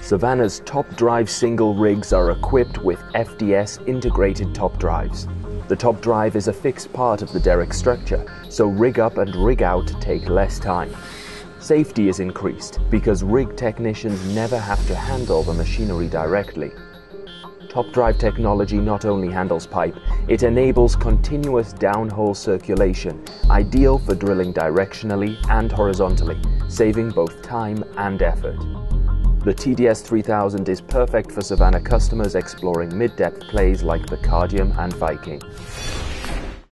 Savanna's top drive single rigs are equipped with FDS integrated top drives. The top drive is a fixed part of the derrick structure, so rig up and rig out take less time. Safety is increased because rig technicians never have to handle the machinery directly. Top drive technology not only handles pipe, it enables continuous downhole circulation, ideal for drilling directionally and horizontally, saving both time and effort. The TDS-3000 is perfect for Savanna customers exploring mid-depth plays like the Cardium and Viking.